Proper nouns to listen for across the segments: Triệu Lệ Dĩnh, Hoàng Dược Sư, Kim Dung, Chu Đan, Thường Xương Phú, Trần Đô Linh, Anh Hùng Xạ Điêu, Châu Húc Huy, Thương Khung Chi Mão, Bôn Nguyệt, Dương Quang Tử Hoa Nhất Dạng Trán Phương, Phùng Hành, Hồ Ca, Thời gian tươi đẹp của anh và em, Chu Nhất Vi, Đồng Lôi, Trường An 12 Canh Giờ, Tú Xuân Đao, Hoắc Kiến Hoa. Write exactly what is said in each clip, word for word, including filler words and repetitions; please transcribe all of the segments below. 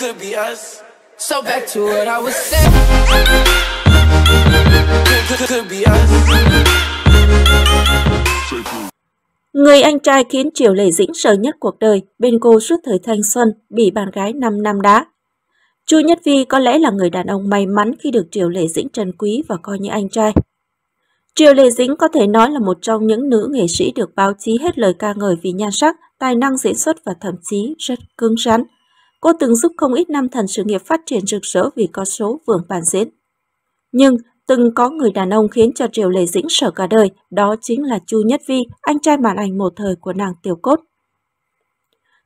could be us. So back to what I was saying. Could be us. Người anh trai khiến Triệu Lệ Dĩnh sợ nhất cuộc đời, bên cô suốt thời thanh xuân, bị bạn gái năm năm đá. Chu Nhất Vi có lẽ là người đàn ông may mắn khi được Triệu Lệ Dĩnh trân quý và coi như anh trai. Triệu Lệ Dĩnh có thể nói là một trong những nữ nghệ sĩ được báo chí hết lời ca ngợi vì nhan sắc, tài năng diễn xuất và thậm chí rất cứng rắn. Cô từng giúp không ít nam thần sự nghiệp phát triển rực rỡ vì có số vườn bản diễn. Nhưng từng có người đàn ông khiến cho Triệu Lệ Dĩnh sợ cả đời, đó chính là Chu Nhất Vi, anh trai màn ảnh một thời của nàng Tiểu Cốt.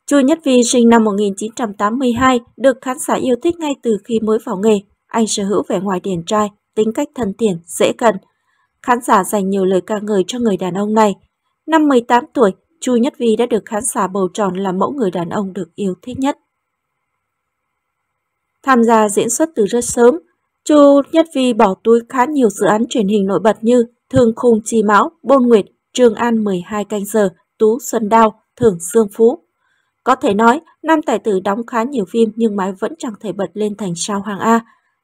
Chu Nhất Vi sinh năm một nghìn chín trăm tám mươi hai, được khán giả yêu thích ngay từ khi mới vào nghề. Anh sở hữu vẻ ngoài điển trai, tính cách thân thiện, dễ gần. Khán giả dành nhiều lời ca ngợi cho người đàn ông này. Năm mười tám tuổi, Chu Nhất Vi đã được khán giả bầu chọn là mẫu người đàn ông được yêu thích nhất. Tham gia diễn xuất từ rất sớm, Chu Nhất Vi bỏ túi khá nhiều dự án truyền hình nổi bật như Thương Khung Chi Mão, Bôn Nguyệt, Trường An mười hai Canh Giờ, Tú Xuân Đao, Thường Xương Phú. Có thể nói, nam tài tử đóng khá nhiều phim nhưng mãi vẫn chẳng thể bật lên thành sao hàng A.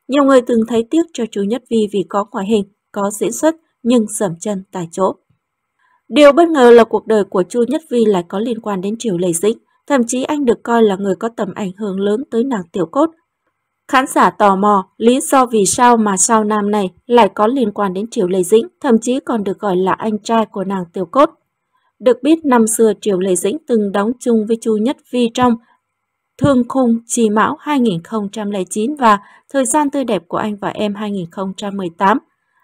Nhiều người từng thấy tiếc cho Chu Nhất Vi vì có ngoại hình, có diễn xuất nhưng dậm chân tại chỗ. Điều bất ngờ là cuộc đời của Chu Nhất Vi lại có liên quan đến Triệu Lệ Dĩnh, thậm chí anh được coi là người có tầm ảnh hưởng lớn tới nàng Tiểu Cốt. Khán giả tò mò lý do vì sao mà sao nam này lại có liên quan đến Triệu Lệ Dĩnh, thậm chí còn được gọi là anh trai của nàng Tiểu Cốt. Được biết năm xưa Triệu Lệ Dĩnh từng đóng chung với Chu Nhất Vi trong Thương Khung Chi Mão hai nghìn không trăm lẻ chín và Thời gian tươi đẹp của anh và em hai nghìn không trăm mười tám.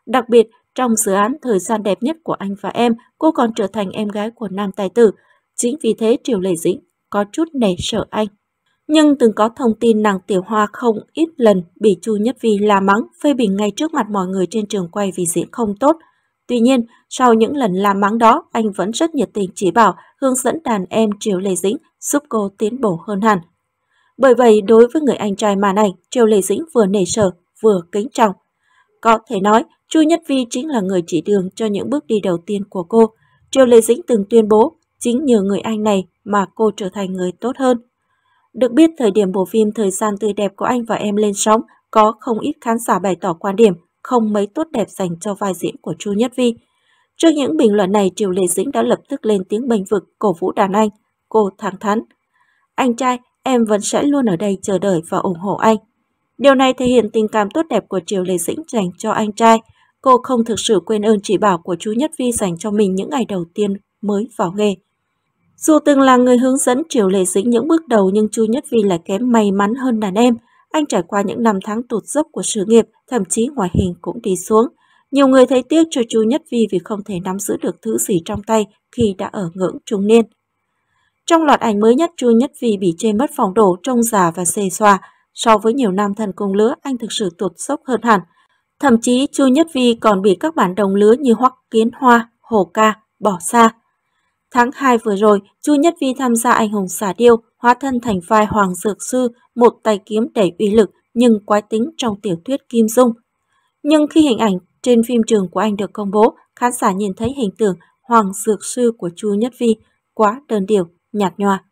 Đặc biệt, trong dự án Thời gian đẹp nhất của anh và em, cô còn trở thành em gái của nam tài tử. Chính vì thế Triệu Lệ Dĩnh có chút nể sợ anh. Nhưng từng có thông tin nàng Tiểu Hoa không ít lần bị Chu Nhất Vi la mắng, phê bình ngay trước mặt mọi người trên trường quay vì diễn không tốt. Tuy nhiên, sau những lần la mắng đó, anh vẫn rất nhiệt tình chỉ bảo, hướng dẫn đàn em Triệu Lệ Dĩnh, giúp cô tiến bộ hơn hẳn. Bởi vậy, đối với người anh trai màn ảnh, Triệu Lệ Dĩnh vừa nể sợ, vừa kính trọng. Có thể nói, Chu Nhất Vi chính là người chỉ đường cho những bước đi đầu tiên của cô. Triệu Lệ Dĩnh từng tuyên bố, chính nhờ người anh này mà cô trở thành người tốt hơn. Được biết, thời điểm bộ phim Thời gian tươi đẹp của anh và em lên sóng, có không ít khán giả bày tỏ quan điểm không mấy tốt đẹp dành cho vai diễn của Chu Nhất Vi. Trước những bình luận này, Triệu Lệ Dĩnh đã lập tức lên tiếng bênh vực, cổ vũ đàn anh. Cô thẳng thắn: "Anh trai, em vẫn sẽ luôn ở đây chờ đợi và ủng hộ anh." Điều này thể hiện tình cảm tốt đẹp của Triệu Lệ Dĩnh dành cho anh trai. Cô không thực sự quên ơn chỉ bảo của Chu Nhất Vi dành cho mình những ngày đầu tiên mới vào nghề. Dù từng là người hướng dẫn Triệu Lệ Dĩnh những bước đầu nhưng Chu Nhất Vi lại kém may mắn hơn đàn em. Anh trải qua những năm tháng tụt dốc của sự nghiệp, thậm chí ngoại hình cũng đi xuống. Nhiều người thấy tiếc cho Chu Nhất Vi vì không thể nắm giữ được thứ gì trong tay khi đã ở ngưỡng trung niên. Trong loạt ảnh mới nhất, Chu Nhất Vi bị chê mất phòng đồ, trông già và xề xòa. So với nhiều nam thần cùng lứa, anh thực sự tụt dốc hơn hẳn. Thậm chí Chu Nhất Vi còn bị các bạn đồng lứa như Hoắc Kiến Hoa, Hồ Ca bỏ xa. Tháng hai vừa rồi, Chu Nhất Vi tham gia Anh Hùng Xạ Điêu, hóa thân thành vai Hoàng Dược Sư, một tay kiếm đầy uy lực nhưng quái tính trong tiểu thuyết Kim Dung. Nhưng khi hình ảnh trên phim trường của anh được công bố, khán giả nhìn thấy hình tượng Hoàng Dược Sư của Chu Nhất Vi quá đơn điệu, nhạt nhòa.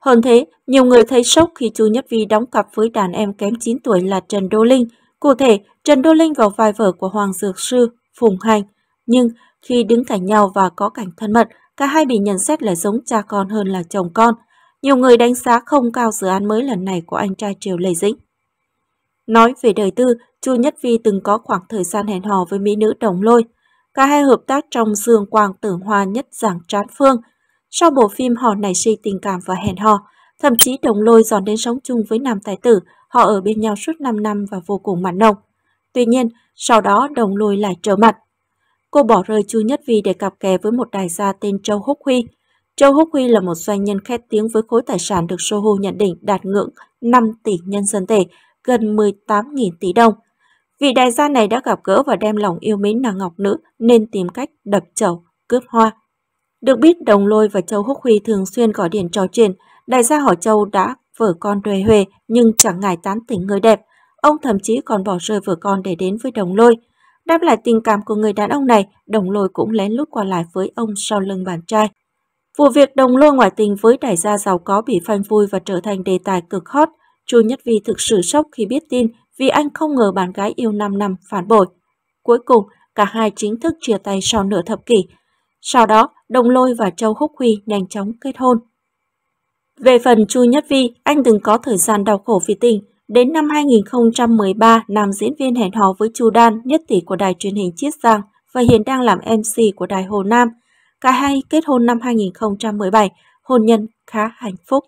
Hơn thế, nhiều người thấy sốc khi Chu Nhất Vi đóng cặp với đàn em kém chín tuổi là Trần Đô Linh. Cụ thể, Trần Đô Linh vào vai vợ của Hoàng Dược Sư, Phùng Hành. Nhưng khi đứng cạnh nhau và có cảnh thân mật, cả hai bị nhận xét là giống cha con hơn là chồng con. Nhiều người đánh giá không cao dự án mới lần này của anh trai Triệu Lệ Dĩnh. Nói về đời tư, Chu Nhất Vi từng có khoảng thời gian hẹn hò với mỹ nữ Đồng Lôi. Cả hai hợp tác trong Dương Quang Tử Hoa Nhất Dạng Trán Phương. Sau bộ phim họ nảy sinh tình cảm và hẹn hò, thậm chí Đồng Lôi dọn đến sống chung với nam tài tử, họ ở bên nhau suốt năm năm và vô cùng mặn nồng. Tuy nhiên, sau đó Đồng Lôi lại trở mặt. Cô bỏ rơi Chu Nhất Vi để cặp kè với một đại gia tên Châu Húc Huy. Châu Húc Huy là một doanh nhân khét tiếng với khối tài sản được Soho nhận định đạt ngưỡng năm tỷ nhân dân tệ, gần mười tám nghìn tỷ đồng. Vị đại gia này đã gặp gỡ và đem lòng yêu mến nàng ngọc nữ nên tìm cách đập chậu, cướp hoa. Được biết Đồng Lôi và Châu Húc Huy thường xuyên gọi điện trò chuyện, đại gia hỏi Châu đã vợ con đuề huề nhưng chẳng ngại tán tỉnh người đẹp. Ông thậm chí còn bỏ rơi vợ con để đến với Đồng Lôi. Đáp lại tình cảm của người đàn ông này, Đồng Lôi cũng lén lút qua lại với ông sau lưng bạn trai. Vụ việc Đồng Lôi ngoại tình với đại gia giàu có bị phanh phui và trở thành đề tài cực hot. Chu Nhất Vi thực sự sốc khi biết tin vì anh không ngờ bạn gái yêu năm năm phản bội. Cuối cùng, cả hai chính thức chia tay sau nửa thập kỷ. Sau đó, Đồng Lôi và Châu Húc Huy nhanh chóng kết hôn. Về phần Chu Nhất Vi, anh từng có thời gian đau khổ vì tình. Đến năm hai nghìn không trăm mười ba, nam diễn viên hẹn hò với Chu Đan, nhất tỷ của đài truyền hình Chiết Giang và hiện đang làm em xê của đài Hồ Nam. Cả hai kết hôn năm hai nghìn không trăm mười bảy, hôn nhân khá hạnh phúc.